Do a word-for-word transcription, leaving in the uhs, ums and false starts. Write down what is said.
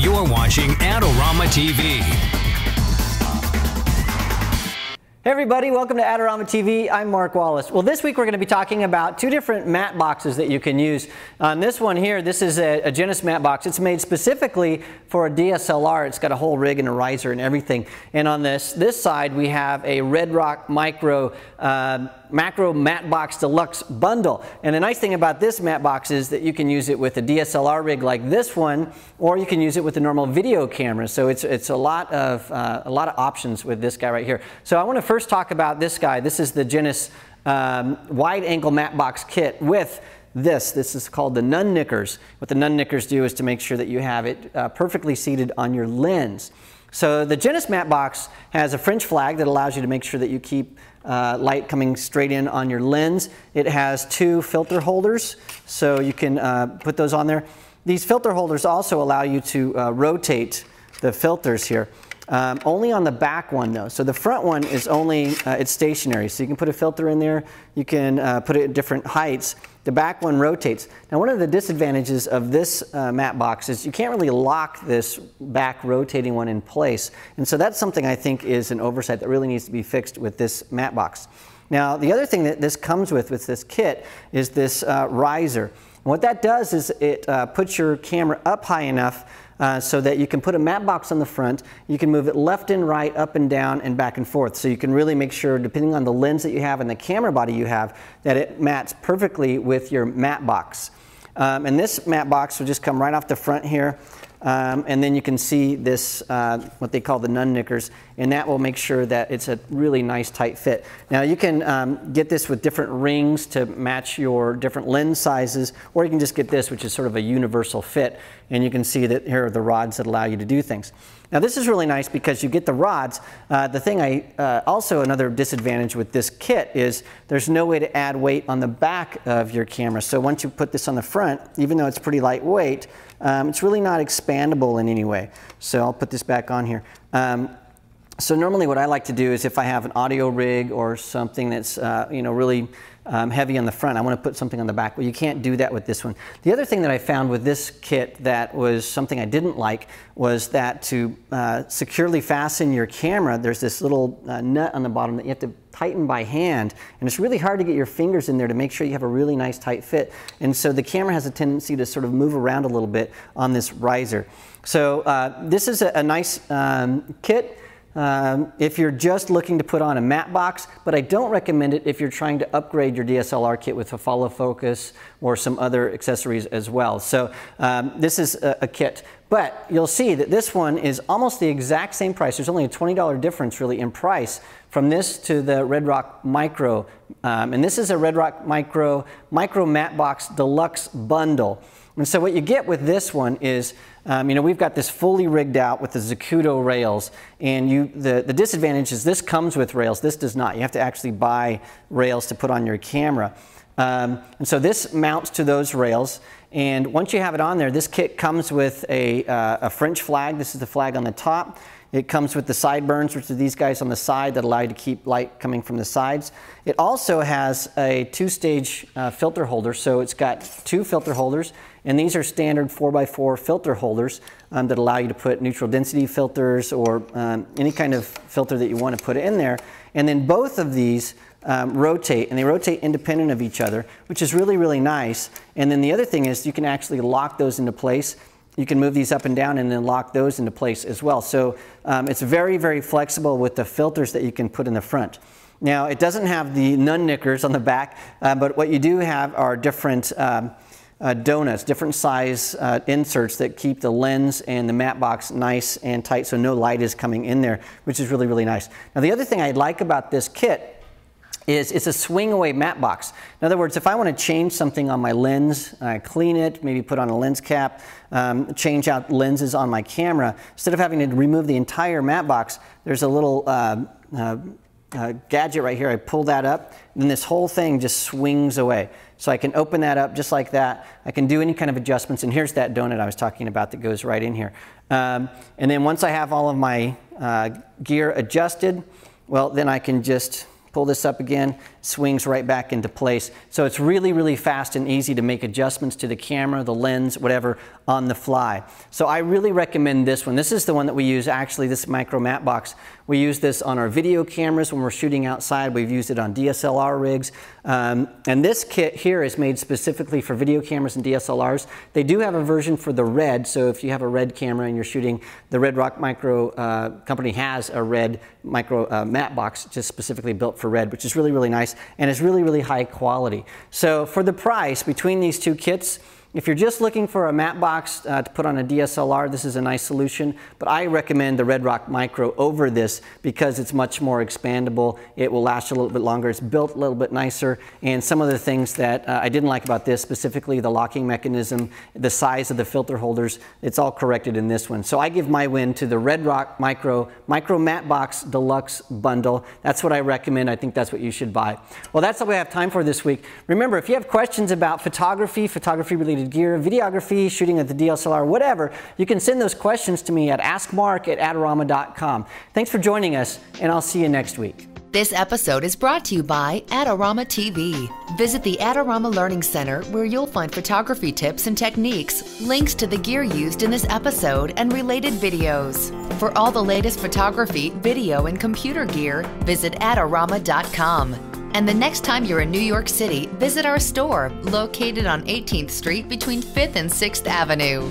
You're watching Adorama T V. Hey everybody, welcome to Adorama T V. I'm Mark Wallace. Well, this week we're going to be talking about two different mat boxes that you can use. On this one here, this is a, a Genus mat box. It's made specifically for a D S L R. It's got a whole rig and a riser and everything. And on this this side, we have a Red Rock Micro uh, Macro Mat Box Deluxe Bundle. And the nice thing about this mat box is that you can use it with a D S L R rig like this one, or you can use it with a normal video camera. So it's it's a lot of uh, a lot of options with this guy right here. So I want to first talk about this guy. This is the Genus um, wide angle mat box kit with this. This is called the Nunnickers. What the Nunnickers do is to make sure that you have it uh, perfectly seated on your lens. So the Genus mat box has a French flag that allows you to make sure that you keep uh, light coming straight in on your lens. It has two filter holders, so you can uh, put those on there. These filter holders also allow you to uh, rotate the filters here. Um, only on the back one though. So the front one is only, uh, it's stationary. So you can put a filter in there, you can uh, put it at different heights. The back one rotates. Now one of the disadvantages of this uh, mat box is you can't really lock this back rotating one in place. And so that's something I think is an oversight that really needs to be fixed with this mat box. Now the other thing that this comes with, with this kit, is this uh, riser. And what that does is it uh, puts your camera up high enough Uh, so that you can put a mat box on the front, you can move it left and right, up and down, and back and forth. So you can really make sure, depending on the lens that you have and the camera body you have, that it mats perfectly with your mat box. Um, and this mat box will just come right off the front here, um, and then you can see this, uh, what they call the Nunnickers, and that will make sure that it's a really nice tight fit. Now you can um, get this with different rings to match your different lens sizes, or you can just get this, which is sort of a universal fit, and you can see that here are the rods that allow you to do things. Now this is really nice because you get the rods. Uh, the thing I, uh, also another disadvantage with this kit is there's no way to add weight on the back of your camera. So once you put this on the front, even though it's pretty lightweight, um, it's really not expandable in any way. So I'll put this back on here. Um, so normally what I like to do is if I have an audio rig or something that's uh, you know, really Um, heavy on the front, I want to put something on the back. Well, you can't do that with this one. The other thing that I found with this kit that was something I didn't like was that to uh, securely fasten your camera, there's this little uh, nut on the bottom that you have to tighten by hand, and it's really hard to get your fingers in there to make sure you have a really nice tight fit. And so the camera has a tendency to sort of move around a little bit on this riser. So uh, this is a, a nice um, kit. Um, if you're just looking to put on a mat box, but I don't recommend it if you're trying to upgrade your D S L R kit with a follow focus or some other accessories as well. So um, this is a, a kit, but you'll see that this one is almost the exact same price. There's only a twenty dollar difference really in price from this to the Red Rock Micro, um, and this is a Red Rock Micro Micro Mat Box Deluxe Bundle. And so what you get with this one is, um, you know, we've got this fully rigged out with the Zacuto rails, and you, the, the disadvantage is this comes with rails, this does not. You have to actually buy rails to put on your camera. Um, and so this mounts to those rails, and once you have it on there, this kit comes with a, uh, a French flag. This is the flag on the top. It comes with the sideburns, which are these guys on the side that allow you to keep light coming from the sides. It also has a two-stage uh, filter holder, so it's got two filter holders, and these are standard four by four filter holders um, that allow you to put neutral density filters or um, any kind of filter that you want to put in there. And then both of these um, rotate, and they rotate independent of each other, which is really, really nice. And then the other thing is you can actually lock those into place. You can move these up and down and then lock those into place as well. So um, it's very, very flexible with the filters that you can put in the front. Now it doesn't have the Nunnickers on the back, uh, but what you do have are different um, uh, donuts, different size uh, inserts that keep the lens and the mat box nice and tight so no light is coming in there, which is really, really nice. Now the other thing I like about this kit is it's a swing away mat box. In other words, if I want to change something on my lens, uh, clean it, maybe put on a lens cap, um, change out lenses on my camera, instead of having to remove the entire mat box, there's a little uh, uh, uh, gadget right here. I pull that up, and then this whole thing just swings away. So I can open that up just like that. I can do any kind of adjustments, and here's that donut I was talking about that goes right in here. Um, and then once I have all of my uh, gear adjusted, well, then I can just pull this up again, swings right back into place. So it's really, really fast and easy to make adjustments to the camera, the lens, whatever, on the fly. So I really recommend this one. This is the one that we use, actually, this micro matte box. We use this on our video cameras when we're shooting outside. We've used it on D S L R rigs. Um, and this kit here is made specifically for video cameras and D S L Rs. They do have a version for the Red, so if you have a Red camera and you're shooting, the Red Rock Micro uh, company has a Red micro uh, matte box just specifically built for Red, which is really, really nice, and it's really, really high quality. So for the price, between these two kits, if you're just looking for a matte box uh, to put on a D S L R, this is a nice solution, but I recommend the Red Rock Micro over this because it's much more expandable. It will last a little bit longer. It's built a little bit nicer, and some of the things that uh, I didn't like about this, specifically the locking mechanism, the size of the filter holders, it's all corrected in this one. So I give my win to the Red Rock Micro Micro Matte Box Deluxe Bundle. That's what I recommend. I think that's what you should buy. Well, that's all we have time for this week. Remember, if you have questions about photography, photography related gear, videography, shooting at the D S L R, whatever, you can send those questions to me at ask mark at adorama dot com. Thanks for joining us, and I'll see you next week. This episode is brought to you by Adorama T V. Visit the Adorama Learning Center, where you'll find photography tips and techniques, links to the gear used in this episode, and related videos. For all the latest photography, video, and computer gear, visit adorama dot com. And the next time you're in New York City, visit our store located on eighteenth street between fifth and sixth avenue.